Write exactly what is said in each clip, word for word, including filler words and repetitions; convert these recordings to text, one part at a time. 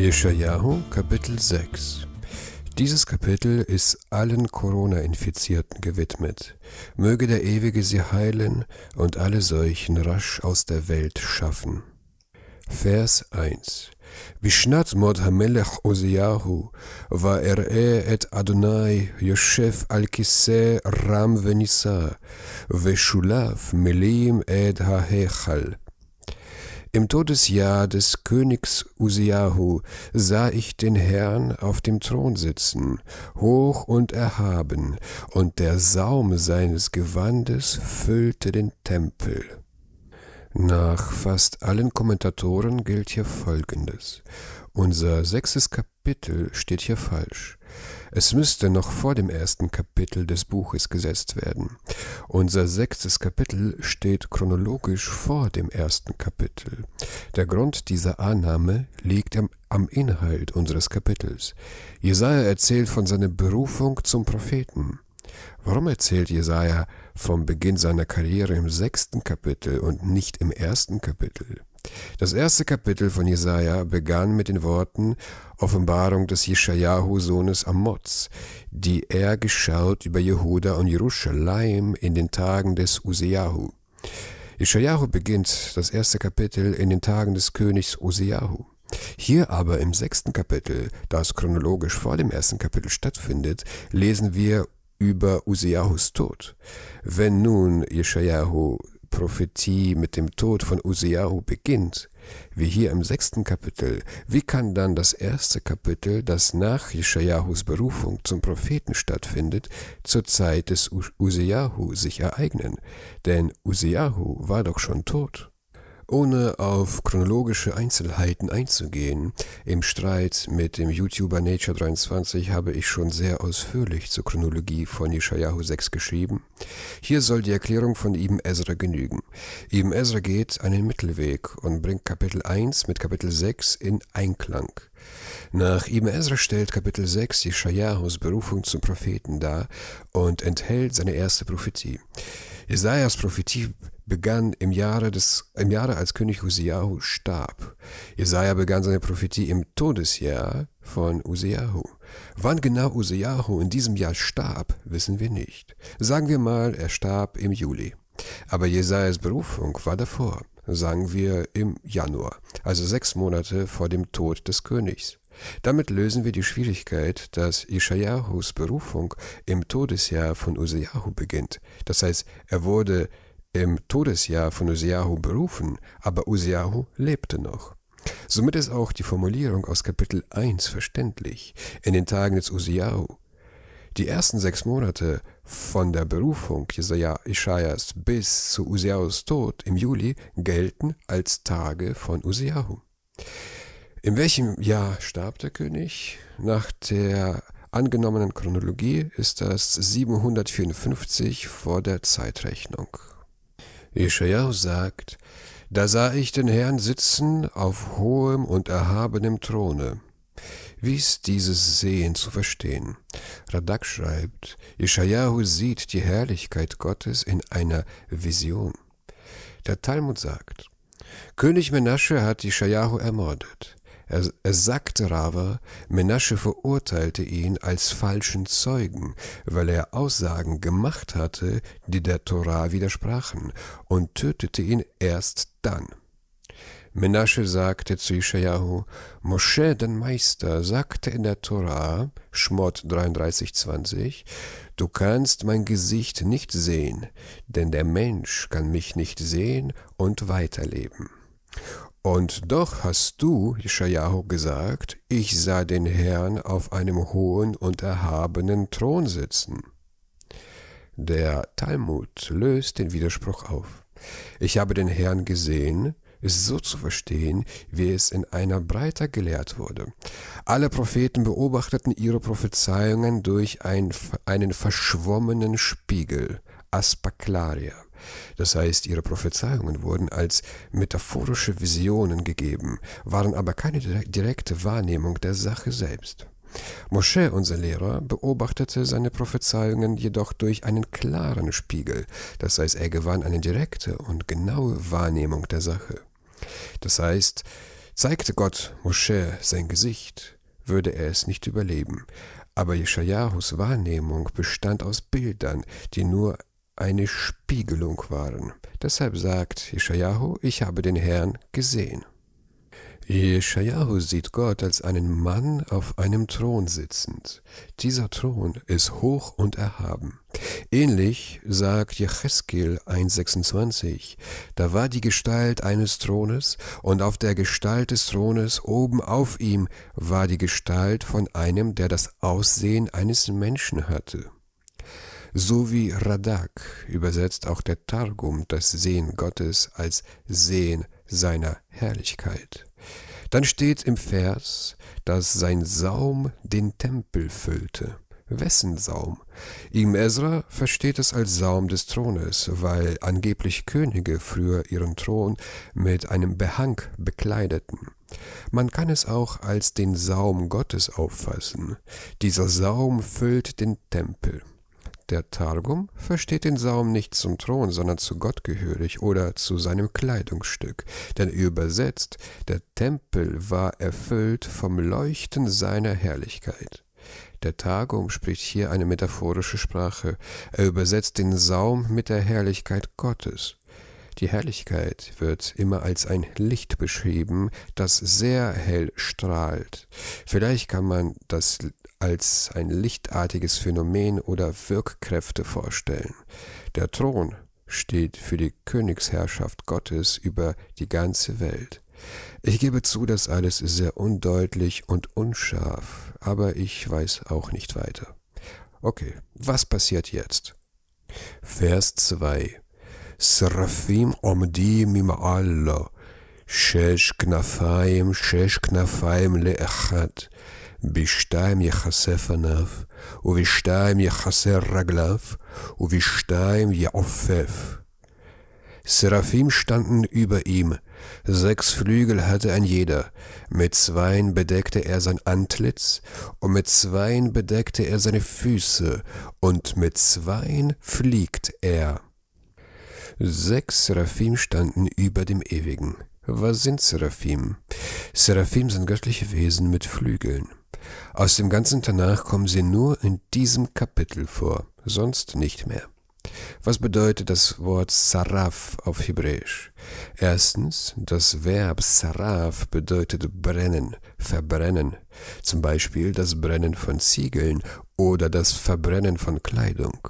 Yeshajahu, Kapitel sechs. Dieses Kapitel ist allen Corona-Infizierten gewidmet. Möge der Ewige sie heilen und alle Seuchen rasch aus der Welt schaffen. Vers eins. Bishnat mod hamelech Uziyahu, va'ereh et Adonai, Yoshev al kiseh ram venisa, ve'shulav melim et ha'hechal. Im Todesjahr des Königs Uziyahu sah ich den Herrn auf dem Thron sitzen, hoch und erhaben, und der Saum seines Gewandes füllte den Tempel. Nach fast allen Kommentatoren gilt hier Folgendes. Unser sechstes Kapitel steht hier falsch. Es müsste noch vor dem ersten Kapitel des Buches gesetzt werden. Unser sechstes Kapitel steht chronologisch vor dem ersten Kapitel. Der Grund dieser Annahme liegt am, am Inhalt unseres Kapitels. Jesaja erzählt von seiner Berufung zum Propheten. Warum erzählt Jesaja vom Beginn seiner Karriere im sechsten Kapitel und nicht im ersten Kapitel? Das erste Kapitel von Jesaja begann mit den Worten Offenbarung des Yeshajahu Sohnes Amoz, die er geschaut über Jehuda und Jerusalem in den Tagen des Uziyahu. Yeshajahu beginnt das erste Kapitel in den Tagen des Königs Uziyahu. Hier aber im sechsten Kapitel, da es chronologisch vor dem ersten Kapitel stattfindet, lesen wir über Uziyahus Tod. Wenn nun Yeshajahu Prophetie mit dem Tod von Uziyahu beginnt, wie hier im sechsten Kapitel, wie kann dann das erste Kapitel, das nach Yeshajahus Berufung zum Propheten stattfindet, zur Zeit des Uziyahu sich ereignen? Denn Uziyahu war doch schon tot. Ohne auf chronologische Einzelheiten einzugehen, im Streit mit dem YouTuber Nature dreiundzwanzig habe ich schon sehr ausführlich zur Chronologie von Yeshajahu sechs geschrieben. Hier soll die Erklärung von Ibn Ezra genügen. Ibn Ezra geht einen Mittelweg und bringt Kapitel eins mit Kapitel sechs in Einklang. Nach Ibn Ezra stellt Kapitel sechs Yeshajahus Berufung zum Propheten dar und enthält seine erste Prophetie. Jesajas Prophetie begann im Jahre, des, im Jahre, als König Uziyahu starb. Jesaja begann seine Prophetie im Todesjahr von Uziyahu. Wann genau Uziyahu in diesem Jahr starb, wissen wir nicht. Sagen wir mal, er starb im Juli. Aber Jesajas Berufung war davor, sagen wir im Januar, also sechs Monate vor dem Tod des Königs. Damit lösen wir die Schwierigkeit, dass Yeshajahus Berufung im Todesjahr von Uziyahu beginnt. Das heißt, er wurde im Todesjahr von Uziyahu berufen, aber Uziyahu lebte noch. Somit ist auch die Formulierung aus Kapitel eins verständlich, in den Tagen des Uziyahu. Die ersten sechs Monate von der Berufung Yeshajas bis zu Uziyahus Tod im Juli gelten als Tage von Uziyahu. In welchem Jahr starb der König? Nach der angenommenen Chronologie ist das siebenhundertvierundfünfzig vor der Zeitrechnung. Yeshajahu sagt, da sah ich den Herrn sitzen auf hohem und erhabenem Throne. Wie ist dieses Sehen zu verstehen? Radak schreibt, Yeshajahu sieht die Herrlichkeit Gottes in einer Vision. Der Talmud sagt, König Menashe hat Yeshajahu ermordet. Er, er sagte Rava, Menashe verurteilte ihn als falschen Zeugen, weil er Aussagen gemacht hatte, die der Torah widersprachen, und tötete ihn erst dann. Menashe sagte zu Yeshajahu, Moshe, dein Meister, sagte in der Torah, Schmot dreiunddreißig zwanzig, du kannst mein Gesicht nicht sehen, denn der Mensch kann mich nicht sehen und weiterleben. Und doch hast du, Yeshajahu, gesagt, ich sah den Herrn auf einem hohen und erhabenen Thron sitzen. Der Talmud löst den Widerspruch auf. Ich habe den Herrn gesehen, ist so zu verstehen, wie es in einer Breite gelehrt wurde. Alle Propheten beobachteten ihre Prophezeiungen durch ein, einen verschwommenen Spiegel, Aspaklaria. Das heißt, ihre Prophezeiungen wurden als metaphorische Visionen gegeben, waren aber keine direkte Wahrnehmung der Sache selbst. Moshe, unser Lehrer, beobachtete seine Prophezeiungen jedoch durch einen klaren Spiegel, das heißt, er gewann eine direkte und genaue Wahrnehmung der Sache. Das heißt, Zeigte Gott Mosche sein Gesicht, würde er es nicht überleben. Aber Jeschajahus Wahrnehmung bestand aus Bildern, die nur eine Spiegelung waren. Deshalb sagt Yeshayahu, ich habe den Herrn gesehen. Yeshayahu sieht Gott als einen Mann auf einem Thron sitzend. Dieser Thron ist hoch und erhaben. Ähnlich sagt Yechezkel eins sechsundzwanzig, da war die Gestalt eines Thrones, und auf der Gestalt des Thrones oben auf ihm war die Gestalt von einem, der das Aussehen eines Menschen hatte. So wie Radak übersetzt auch der Targum das Sehen Gottes als Sehen seiner Herrlichkeit. Dann steht im Vers, dass sein Saum den Tempel füllte. Wessen Saum? Ibn Ezra versteht es als Saum des Thrones, weil angeblich Könige früher ihren Thron mit einem Behang bekleideten. Man kann es auch als den Saum Gottes auffassen. Dieser Saum füllt den Tempel. Der Targum versteht den Saum nicht zum Thron, sondern zu Gott gehörig oder zu seinem Kleidungsstück, denn übersetzt, der Tempel war erfüllt vom Leuchten seiner Herrlichkeit. Der Targum spricht hier eine metaphorische Sprache, er übersetzt den Saum mit der Herrlichkeit Gottes. Die Herrlichkeit wird immer als ein Licht beschrieben, das sehr hell strahlt. Vielleicht kann man das als ein lichtartiges Phänomen oder Wirkkräfte vorstellen. Der Thron steht für die Königsherrschaft Gottes über die ganze Welt. Ich gebe zu, das alles ist sehr undeutlich und unscharf, aber ich weiß auch nicht weiter. Okay, was passiert jetzt? Vers zwei. Seraphim omdim ima'allah, shesh knafaim, shesh knafaim le'echat. בשתיים יחסה פניו, ובשתיים יחסה רגליו, ובשתיים יעופף. Seraphim standen über ihm, sechs Flügel hatte ein jeder, mit zweien bedeckte er sein Antlitz, und mit zweien bedeckte er seine Füße, und mit zweien fliegt er. Sechs Seraphim standen über dem Ewigen. Was sind Seraphim? Seraphim sind göttliche Wesen mit Flügeln. Aus dem ganzen Tanach kommen sie nur in diesem Kapitel vor, sonst nicht mehr. Was bedeutet das Wort Saraf auf Hebräisch? Erstens, das Verb Saraf bedeutet brennen, verbrennen, zum Beispiel das Brennen von Ziegeln oder das Verbrennen von Kleidung.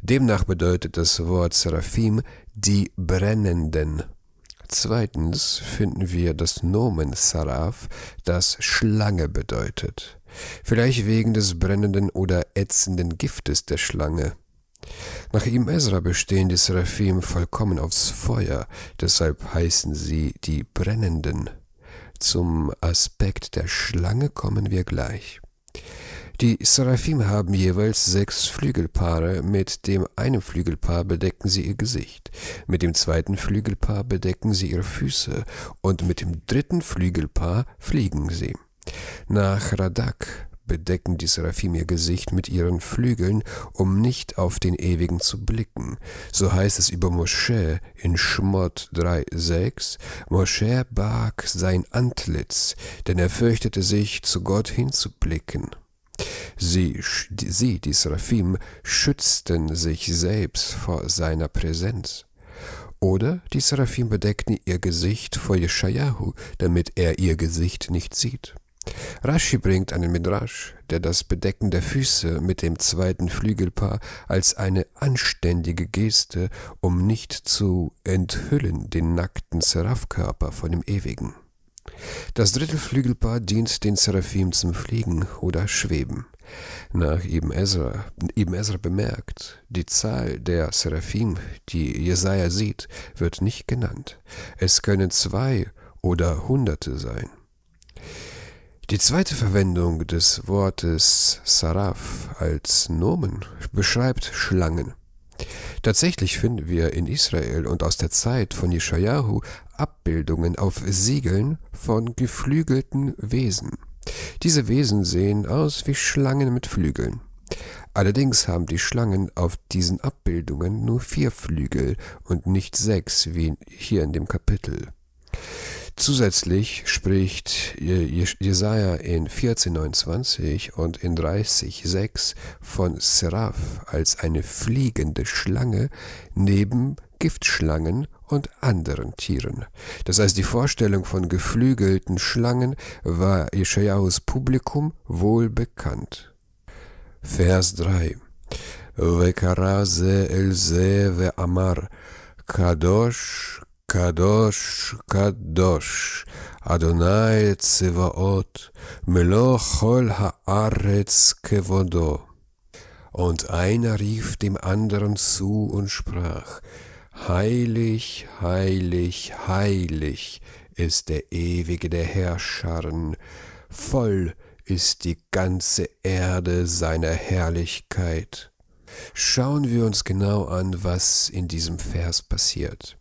Demnach bedeutet das Wort Seraphim die Brennenden. Zweitens finden wir das Nomen Saraf, das Schlange bedeutet. Vielleicht wegen des brennenden oder ätzenden Giftes der Schlange. Nach Ibn Ezra bestehen die Seraphim vollkommen aufs Feuer, deshalb heißen sie die Brennenden. Zum Aspekt der Schlange kommen wir gleich. Die Seraphim haben jeweils sechs Flügelpaare, mit dem einen Flügelpaar bedecken sie ihr Gesicht, mit dem zweiten Flügelpaar bedecken sie ihre Füße und mit dem dritten Flügelpaar fliegen sie. Nach Radak bedecken die Seraphim ihr Gesicht mit ihren Flügeln, um nicht auf den Ewigen zu blicken. So heißt es über Mosche in Schemot drei sechs, Mosche barg sein Antlitz, denn er fürchtete sich, zu Gott hinzublicken. Sie, sie, die Seraphim, schützten sich selbst vor seiner Präsenz. Oder die Seraphim bedeckten ihr Gesicht vor Yeshayahu, damit er ihr Gesicht nicht sieht. Rashi bringt einen Midrasch, der das Bedecken der Füße mit dem zweiten Flügelpaar als eine anständige Geste, um nicht zu enthüllen den nackten Serafkörper von dem Ewigen. Das dritte Flügelpaar dient den Seraphim zum Fliegen oder Schweben. Nach Ibn Ezra, Ibn Ezra bemerkt, die Zahl der Seraphim, die Jesaja sieht, wird nicht genannt. Es können zwei oder Hunderte sein. Die zweite Verwendung des Wortes Saraf als Nomen beschreibt Schlangen. Tatsächlich finden wir in Israel und aus der Zeit von Yeshayahu Abbildungen auf Siegeln von geflügelten Wesen. Diese Wesen sehen aus wie Schlangen mit Flügeln. Allerdings haben die Schlangen auf diesen Abbildungen nur vier Flügel und nicht sechs wie hier in dem Kapitel. Zusätzlich spricht Jesaja in vierzehn neunundzwanzig und in dreißig sechs von Seraph als eine fliegende Schlange neben Giftschlangen und anderen Tieren. Das heißt, die Vorstellung von geflügelten Schlangen war Yeshajahus Publikum wohl bekannt. Vers drei. Vekara ze el ze ve amar kadosh kadosh kadosh Adonai Tsevaot meloch hol haaretz kevodo. Und einer rief dem anderen zu und sprach: Heilig, heilig, heilig ist der Ewige der Herrscharen, voll ist die ganze Erde seiner Herrlichkeit. Schauen wir uns genau an, was in diesem Vers passiert.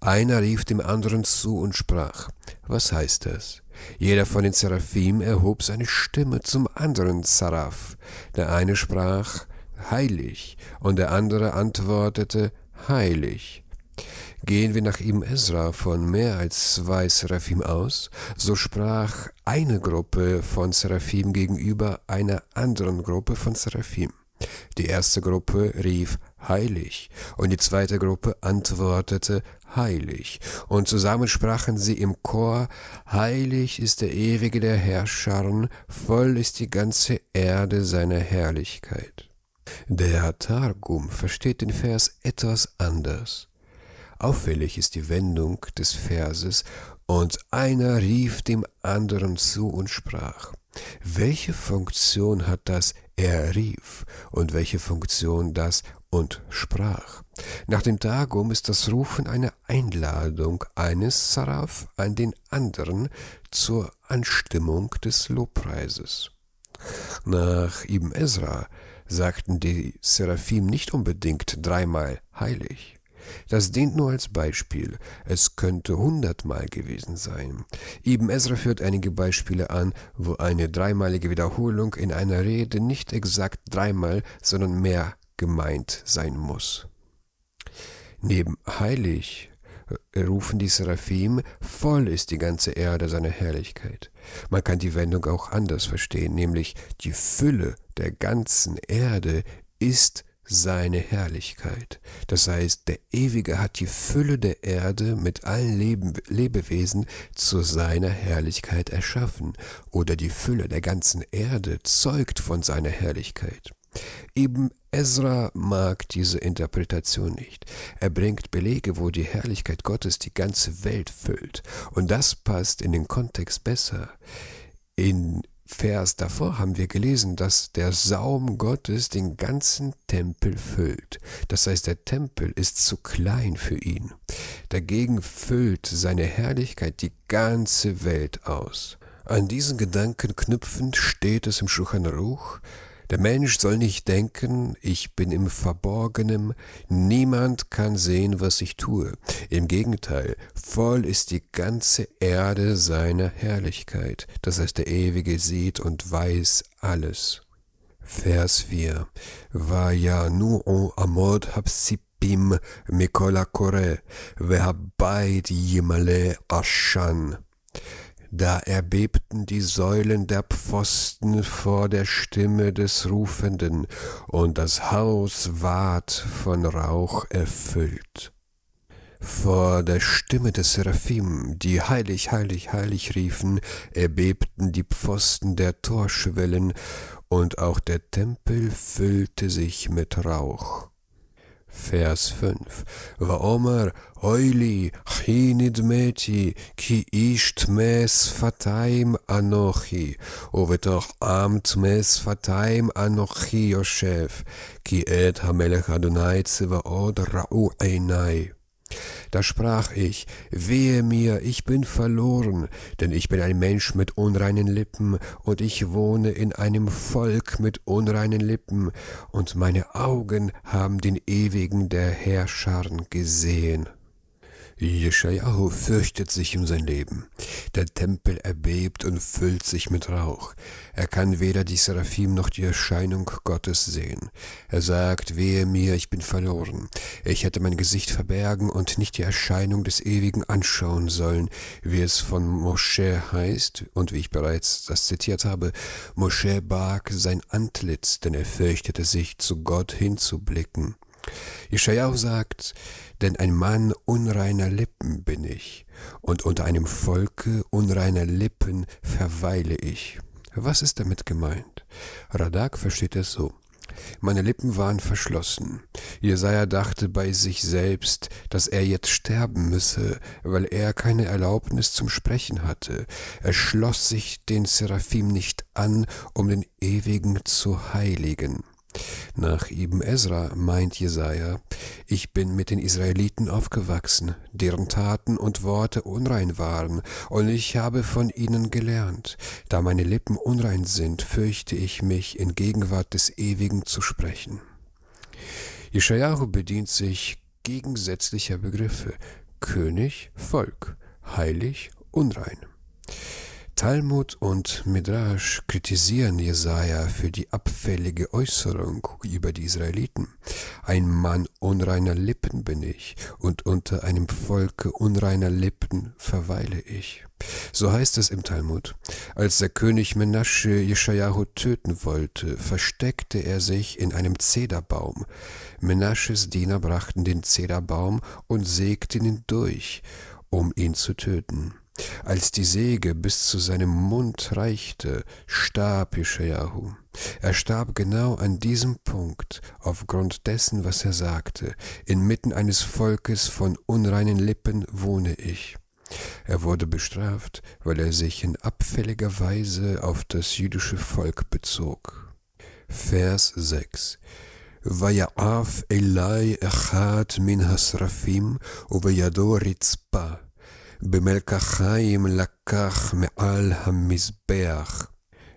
Einer rief dem anderen zu und sprach. Was heißt das? Jeder von den Seraphim erhob seine Stimme zum anderen Seraph. Der eine sprach: Heilig, und der andere antwortete: Heilig. Gehen wir nach Ibn Ezra von mehr als zwei Seraphim aus, so sprach eine Gruppe von Seraphim gegenüber einer anderen Gruppe von Seraphim. Die erste Gruppe rief Heilig, und die zweite Gruppe antwortete Heilig, und zusammen sprachen sie im Chor: Heilig ist der Ewige der Herrscharen, voll ist die ganze Erde seiner Herrlichkeit. Der Targum versteht den Vers etwas anders. Auffällig ist die Wendung des Verses, und einer rief dem anderen zu und sprach. Welche Funktion hat das „er rief“ und welche Funktion das „und sprach“? Nach dem Targum ist das Rufen eine Einladung eines Seraph an den anderen zur Anstimmung des Lobpreises. Nach Ibn Ezra sagten die Seraphim nicht unbedingt dreimal heilig. Das dient nur als Beispiel. Es könnte hundertmal gewesen sein. Ibn Ezra führt einige Beispiele an, wo eine dreimalige Wiederholung in einer Rede nicht exakt dreimal, sondern mehr gemeint sein muss. Neben heilig rufen die Seraphim: voll ist die ganze Erde seiner Herrlichkeit. Man kann die Wendung auch anders verstehen, nämlich die Fülle der ganzen Erde ist seine Herrlichkeit. Das heißt, der Ewige hat die Fülle der Erde mit allen Leben, Lebewesen zu seiner Herrlichkeit erschaffen, oder die Fülle der ganzen Erde zeugt von seiner Herrlichkeit. Ibn Ezra mag diese Interpretation nicht. Er bringt Belege, wo die Herrlichkeit Gottes die ganze Welt füllt, und das passt in den Kontext besser. In Vers davor haben wir gelesen, dass der Saum Gottes den ganzen Tempel füllt. Das heißt, der Tempel ist zu klein für ihn. Dagegen füllt seine Herrlichkeit die ganze Welt aus. An diesen Gedanken knüpfend steht es im Schulchan Aruch: Der Mensch soll nicht denken, ich bin im Verborgenen, niemand kann sehen, was ich tue. Im Gegenteil, voll ist die ganze Erde seiner Herrlichkeit. Das heißt, der Ewige sieht und weiß alles. Vers vier. Vayanu amod habsipim mikola kore, vehabait yimale ashan. Da erbebten die Säulen der Pfosten vor der Stimme des Rufenden, und das Haus ward von Rauch erfüllt. Vor der Stimme des Seraphim, die heilig, heilig, heilig riefen, erbebten die Pfosten der Torschwellen, und auch der Tempel füllte sich mit Rauch. Vers fünf. Vaomer oili chinidmeti ki ishtmes fataim anochi ovetoch amtmes fataim anochi yoshef ki et hamelech Adonai tsevaot ra'u einai. Da sprach ich: Wehe mir, ich bin verloren, denn ich bin ein Mensch mit unreinen Lippen, und ich wohne in einem Volk mit unreinen Lippen, und meine Augen haben den Ewigen der Herrscharen gesehen. Yeshayahu fürchtet sich um sein Leben. Der Tempel erbebt und füllt sich mit Rauch. Er kann weder die Seraphim noch die Erscheinung Gottes sehen. Er sagt, wehe mir, ich bin verloren. Ich hätte mein Gesicht verbergen und nicht die Erscheinung des Ewigen anschauen sollen, wie es von Moshe heißt und wie ich bereits das zitiert habe. Moshe barg sein Antlitz, denn er fürchtete sich, zu Gott hinzublicken. Yeshajahu sagt, denn ein Mann unreiner Lippen bin ich, und unter einem Volke unreiner Lippen verweile ich. Was ist damit gemeint? Radak versteht es so. Meine Lippen waren verschlossen. Jesaja dachte bei sich selbst, dass er jetzt sterben müsse, weil er keine Erlaubnis zum Sprechen hatte. Er schloss sich den Seraphim nicht an, um den Ewigen zu heiligen. Nach Ibn Ezra meint Jesaja, ich bin mit den Israeliten aufgewachsen, deren Taten und Worte unrein waren, und ich habe von ihnen gelernt. Da meine Lippen unrein sind, fürchte ich mich, in Gegenwart des Ewigen zu sprechen. Yeshajahu bedient sich gegensätzlicher Begriffe: König, Volk, heilig, unrein. Talmud und Midrasch kritisieren Jesaja für die abfällige Äußerung über die Israeliten. Ein Mann unreiner Lippen bin ich, und unter einem Volke unreiner Lippen verweile ich. So heißt es im Talmud. Als der König Menashe Yeshajahu töten wollte, versteckte er sich in einem Zederbaum. Menasches Diener brachten den Zederbaum und sägten ihn durch, um ihn zu töten. Als die Säge bis zu seinem Mund reichte, starb Yeshajahu. Er starb genau an diesem Punkt, aufgrund dessen, was er sagte. Inmitten eines Volkes von unreinen Lippen wohne ich. Er wurde bestraft, weil er sich in abfälliger Weise auf das jüdische Volk bezog. Vers sechs. Vaya'af elai echad min hasrafim uvayado ritzpa. Bemelkachaim lakach me'al hamizbeach.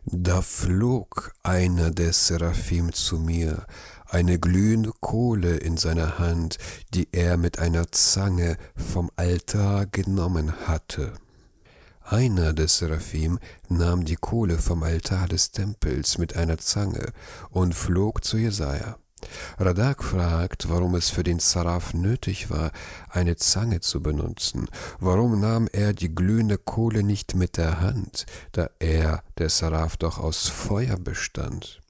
Da flog einer der Seraphim zu mir, eine glühende Kohle in seiner Hand, die er mit einer Zange vom Altar genommen hatte. Einer der Seraphim nahm die Kohle vom Altar des Tempels mit einer Zange und flog zu Jesaja. Radak fragt, warum es für den Seraf nötig war, eine Zange zu benutzen. Warum nahm er die glühende Kohle nicht mit der Hand, da er, der Seraf, doch aus Feuer bestand?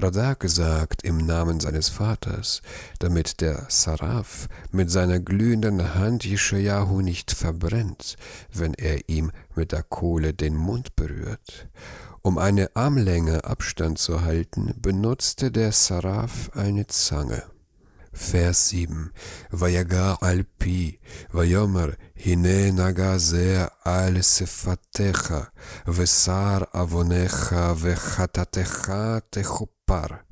Radak sagt im Namen seines Vaters, damit der Seraf mit seiner glühenden Hand Yeshajahu nicht verbrennt, wenn er ihm mit der Kohle den Mund berührt. Um eine Armlänge Abstand zu halten, benutzte der Seraf eine Zange. Vers sieben. Vayaga alpi, vayomer hine nagaze al sefatecha, vesar avonecha vechatatecha techupar.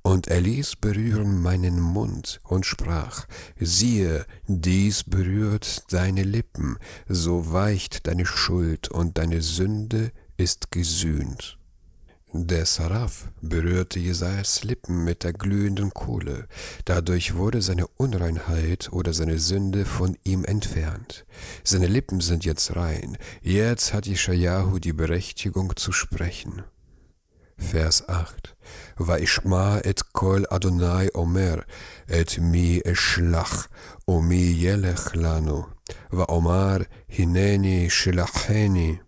Und er ließ berühren meinen Mund und sprach, siehe, dies berührt deine Lippen, so weicht deine Schuld und deine Sünde ist gesühnt. Der Seraf berührte Jesajas Lippen mit der glühenden Kohle. Dadurch wurde seine Unreinheit oder seine Sünde von ihm entfernt. Seine Lippen sind jetzt rein. Jetzt hat Yeshajahu die Berechtigung zu sprechen. Vers acht. Vaishma et kol Adonai omer, et mi eshlach, o mi yelech lanu, va omar hineni shilacheni.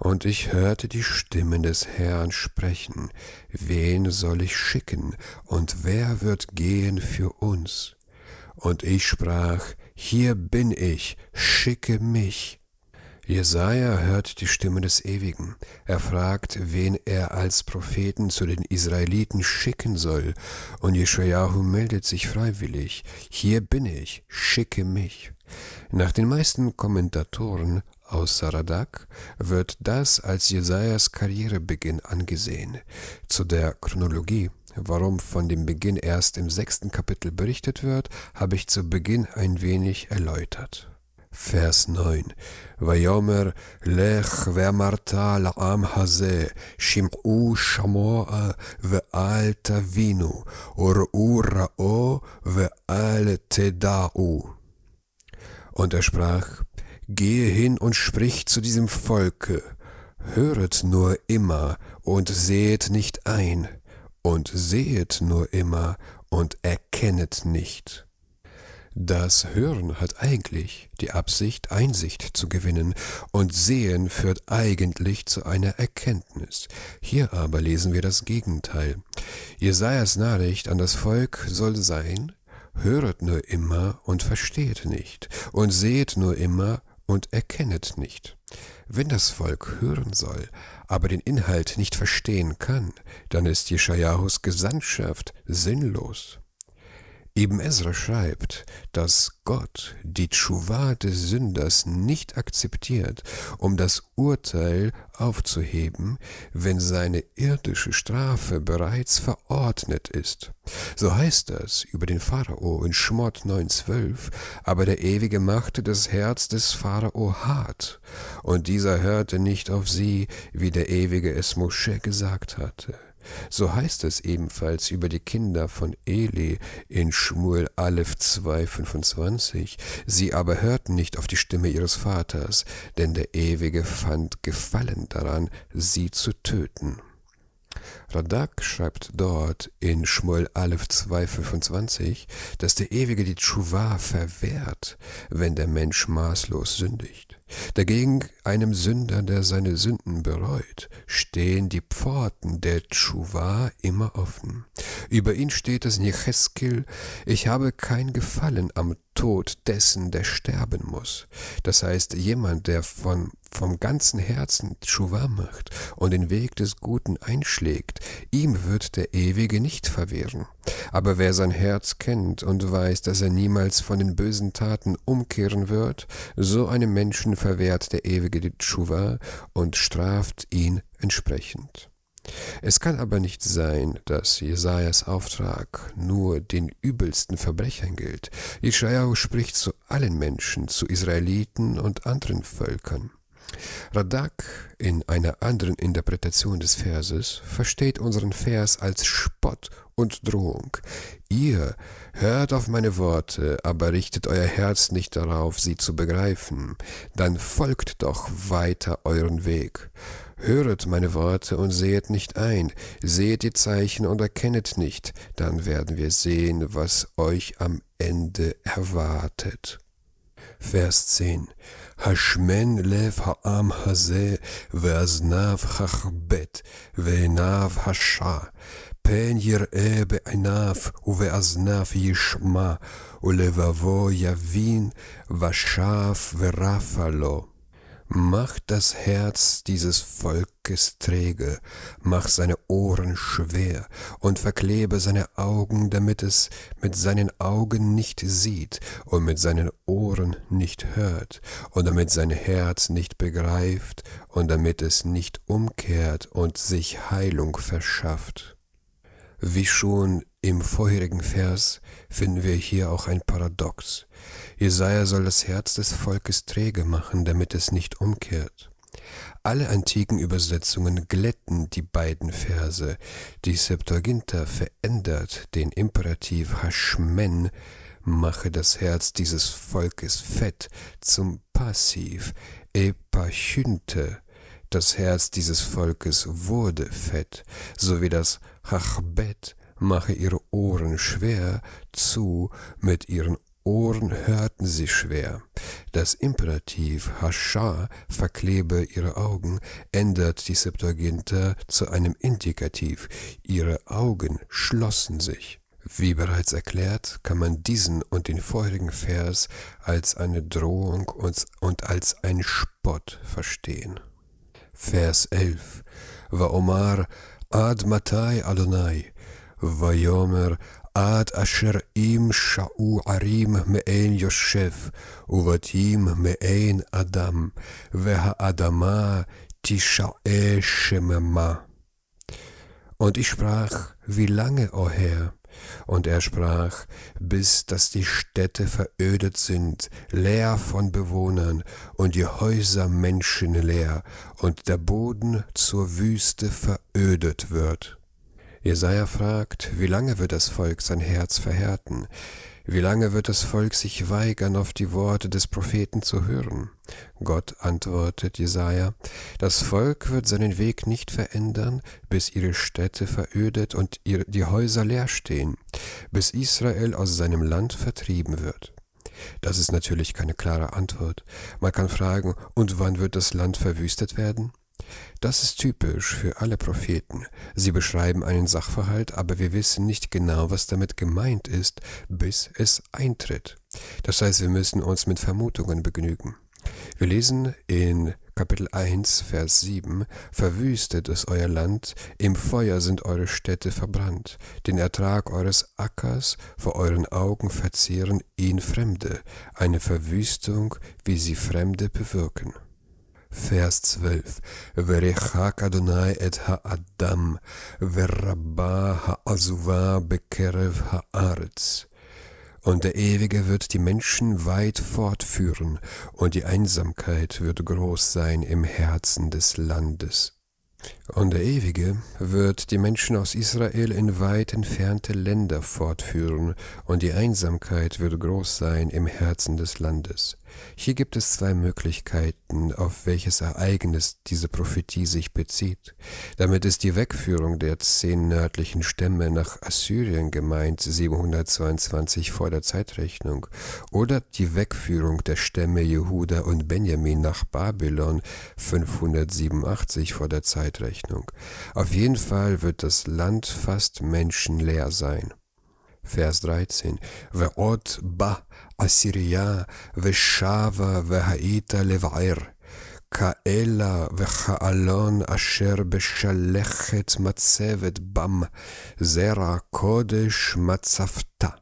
Und ich hörte die Stimme des Herrn sprechen, wen soll ich schicken, und wer wird gehen für uns? Und ich sprach, hier bin ich, schicke mich. Jesaja hört die Stimme des Ewigen. Er fragt, wen er als Propheten zu den Israeliten schicken soll, und Yeshajahu meldet sich freiwillig, hier bin ich, schicke mich. Nach den meisten Kommentatoren aus Radak wird das als Jesajas Karrierebeginn angesehen. Zu der Chronologie, warum von dem Beginn erst im sechsten Kapitel berichtet wird, habe ich zu Beginn ein wenig erläutert. Vers neun. Vayomer lech ve'amarta la'am hazeh, shim'u shamo'a ve'al tavinu, ur'u ra'o ve'al teda'u. Und er sprach, Gehe hin und sprich zu diesem Volke, höret nur immer und sehet nicht ein, und sehet nur immer und erkennet nicht. Das Hören hat eigentlich die Absicht, Einsicht zu gewinnen, und Sehen führt eigentlich zu einer Erkenntnis. Hier aber lesen wir das Gegenteil. Jesajas Nachricht an das Volk soll sein, höret nur immer und verstehet nicht, und sehet nur immer und erkennet nicht. Wenn das Volk hören soll, aber den Inhalt nicht verstehen kann, dann ist Jeschajahus Gesandtschaft sinnlos. Ibn Ezra schreibt, dass Gott die Tschuva des Sünders nicht akzeptiert, um das Urteil aufzuheben, wenn seine irdische Strafe bereits verordnet ist. So heißt das über den Pharao in Schemot neun zwölf, aber der Ewige machte das Herz des Pharao hart, und dieser hörte nicht auf sie, wie der Ewige es Mosche gesagt hatte. So heißt es ebenfalls über die Kinder von Eli in Schmuel Aleph zwei fünfundzwanzig, sie aber hörten nicht auf die Stimme ihres Vaters, denn der Ewige fand Gefallen daran, sie zu töten. Radak schreibt dort in Schmuel Aleph zwei fünfundzwanzig, dass der Ewige die Tschuva verwehrt, wenn der Mensch maßlos sündigt. Dagegen einem Sünder, der seine Sünden bereut, stehen die Pforten der Tschuva immer offen. Über ihn steht es in Yechezkel, ich habe kein Gefallen am Tod dessen, der sterben muss. Das heißt, jemand, der von, vom ganzen Herzen Tschuva macht und den Weg des Guten einschlägt, ihm wird der Ewige nicht verwehren. Aber wer sein Herz kennt und weiß, dass er niemals von den bösen Taten umkehren wird, so einem Menschen verwehrt der Ewige die Tschuva und straft ihn entsprechend. Es kann aber nicht sein, dass Jesajas Auftrag nur den übelsten Verbrechern gilt. Yeshayahu spricht zu allen Menschen, zu Israeliten und anderen Völkern. Radak in einer anderen Interpretation des Verses versteht unseren Vers als Spott und Drohung. Ihr hört auf meine Worte, aber richtet euer Herz nicht darauf, sie zu begreifen. Dann folgt doch weiter euren Weg. Höret meine Worte und sehet nicht ein, seht die Zeichen und erkennet nicht, dann werden wir sehen, was euch am Ende erwartet. Vers zehn. Hashmen lev ha'am hazeh ve'aznav hachbet ve'enav hashah pen yir'eh be'enav uve'aznav yishma ulevavo yavin vashaf verafalo. Mach das Herz dieses Volkes träge, mach seine Ohren schwer und verklebe seine Augen, damit es mit seinen Augen nicht sieht und mit seinen Ohren nicht hört und damit sein Herz nicht begreift und damit es nicht umkehrt und sich Heilung verschafft. Wie schon im vorherigen Vers finden wir hier auch ein Paradox. Jesaja soll das Herz des Volkes träge machen, damit es nicht umkehrt. Alle antiken Übersetzungen glätten die beiden Verse. Die Septuaginta verändert den Imperativ Hashmen, mache das Herz dieses Volkes fett, zum Passiv epachynte, das Herz dieses Volkes wurde fett, sowie das Hachbet, mache ihre Ohren schwer zu, mit ihren Ohren hörten sie schwer. Das Imperativ Hascha, verklebe ihre Augen, ändert die Septuaginta zu einem Indikativ, ihre Augen schlossen sich. Wie bereits erklärt, kann man diesen und den vorherigen Vers als eine Drohung und als einen Spott verstehen. Vers elf. Va'omar ad matai Adonai Vayomer ad asher im sha'u arim me'ein Yosef uvatim me'ein Adam veha Adama tisha'e shemema. Und ich sprach, wie lange, o Herr? Und er sprach, bis dass die Städte verödet sind, leer von Bewohnern, und die Häuser menschenleer, und der Boden zur Wüste verödet wird. Jesaja fragt, wie lange wird das Volk sein Herz verhärten? Wie lange wird das Volk sich weigern, auf die Worte des Propheten zu hören? Gott antwortet Jesaja, das Volk wird seinen Weg nicht verändern, bis ihre Städte verödet und die Häuser leer stehen, bis Israel aus seinem Land vertrieben wird. Das ist natürlich keine klare Antwort. Man kann fragen, und wann wird das Land verwüstet werden? Das ist typisch für alle Propheten. Sie beschreiben einen Sachverhalt, aber wir wissen nicht genau, was damit gemeint ist, bis es eintritt. Das heißt, wir müssen uns mit Vermutungen begnügen. Wir lesen in Kapitel eins, Vers sieben, »Verwüstet ist euer Land, im Feuer sind eure Städte verbrannt. Den Ertrag eures Ackers vor euren Augen verzehren ihn Fremde, eine Verwüstung, wie sie Fremde bewirken.« Vers zwölf. Verechak Adonai et ha'adam, verrabba ha'azuva bekerev ha'aretz. Und der Ewige wird die Menschen weit fortführen, und die Einsamkeit wird groß sein im Herzen des Landes. Und der Ewige wird die Menschen aus Israel in weit entfernte Länder fortführen, und die Einsamkeit wird groß sein im Herzen des Landes. Hier gibt es zwei Möglichkeiten, auf welches Ereignis diese Prophetie sich bezieht. Damit ist die Wegführung der zehn nördlichen Stämme nach Assyrien gemeint, siebenhundertzweiundzwanzig vor der Zeitrechnung, oder die Wegführung der Stämme Jehuda und Benjamin nach Babylon, fünfhundertsiebenundachtzig vor der Zeitrechnung. Auf jeden Fall wird das Land fast menschenleer sein. Vers dreizehn. Ve'ot ba Assyria ve'shava ve'haita lev'air ka'ela ve'cha'alon asher beshalechet matzevet bam zera kodesh matzavta.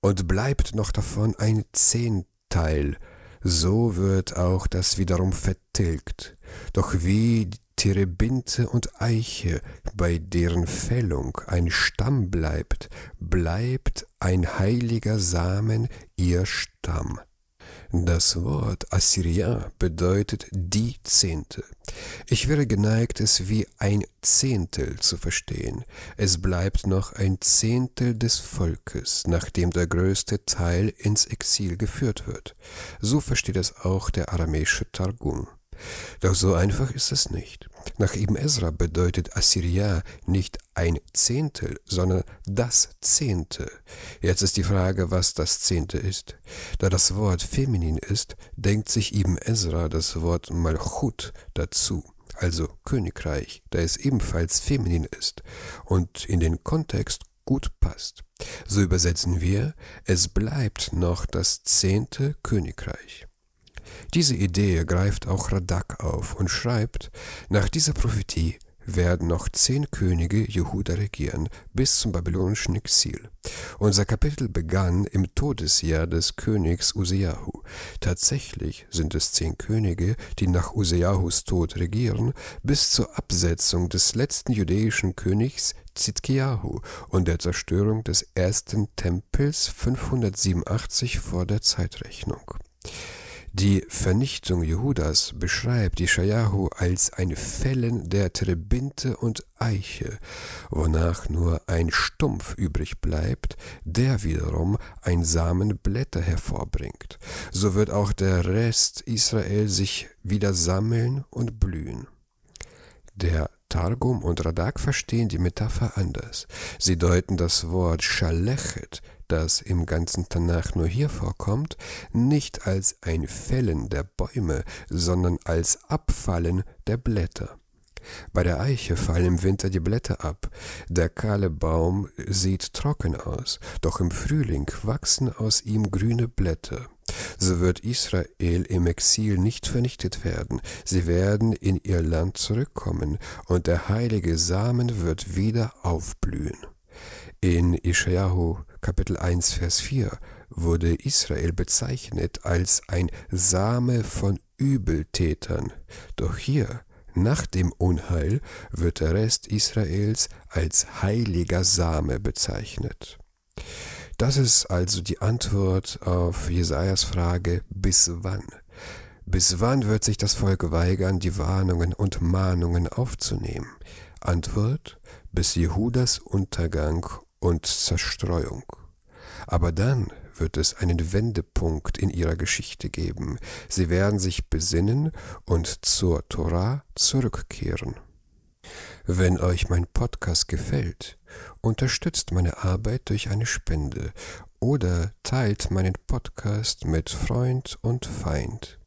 Und bleibt noch davon ein Zehnteil, so wird auch das wiederum vertilgt. Doch wie die Terebinthe und Eiche, bei deren Fällung ein Stamm bleibt, bleibt ein heiliger Samen ihr Stamm. Das Wort Assyria bedeutet die Zehnte. Ich wäre geneigt, es wie ein Zehntel zu verstehen. Es bleibt noch ein Zehntel des Volkes, nachdem der größte Teil ins Exil geführt wird. So versteht es auch der aramäische Targum. Doch so einfach ist es nicht. Nach Ibn Ezra bedeutet Assyria nicht ein Zehntel, sondern das Zehnte. Jetzt ist die Frage, was das Zehnte ist. Da das Wort feminin ist, denkt sich Ibn Ezra das Wort Malchut dazu, also Königreich, da es ebenfalls feminin ist und in den Kontext gut passt. So übersetzen wir, es bleibt noch das zehnte Königreich. Diese Idee greift auch Radak auf und schreibt, nach dieser Prophetie werden noch zehn Könige Jehuda regieren, bis zum babylonischen Exil. Unser Kapitel begann im Todesjahr des Königs Uziyahu. Tatsächlich sind es zehn Könige, die nach Uziyahus Tod regieren, bis zur Absetzung des letzten jüdischen Königs Zedekiahu und der Zerstörung des ersten Tempels fünfhundertsiebenundachtzig vor der Zeitrechnung. Die Vernichtung Jehudas beschreibt Yeshayahu als ein Fällen der Terebinthe und Eiche, wonach nur ein Stumpf übrig bleibt, der wiederum ein Samen Blätter hervorbringt. So wird auch der Rest Israel sich wieder sammeln und blühen. Der Targum und Radak verstehen die Metapher anders. Sie deuten das Wort Salechet, das im ganzen Tanach nur hier vorkommt, nicht als ein Fällen der Bäume, sondern als Abfallen der Blätter. Bei der Eiche fallen im Winter die Blätter ab. Der kahle Baum sieht trocken aus, doch im Frühling wachsen aus ihm grüne Blätter. So wird Israel im Exil nicht vernichtet werden. Sie werden in ihr Land zurückkommen, und der heilige Samen wird wieder aufblühen. In Yeshajahu Kapitel eins, Vers vier wurde Israel bezeichnet als ein Same von Übeltätern. Doch hier, nach dem Unheil, wird der Rest Israels als heiliger Same bezeichnet. Das ist also die Antwort auf Jesajas Frage, bis wann? Bis wann wird sich das Volk weigern, die Warnungen und Mahnungen aufzunehmen? Antwort bis Jehudas Untergang und Zerstreuung. Aber dann wird es einen Wendepunkt in ihrer Geschichte geben. Sie werden sich besinnen und zur Torah zurückkehren. Wenn euch mein Podcast gefällt, unterstützt meine Arbeit durch eine Spende oder teilt meinen Podcast mit Freund und Feind.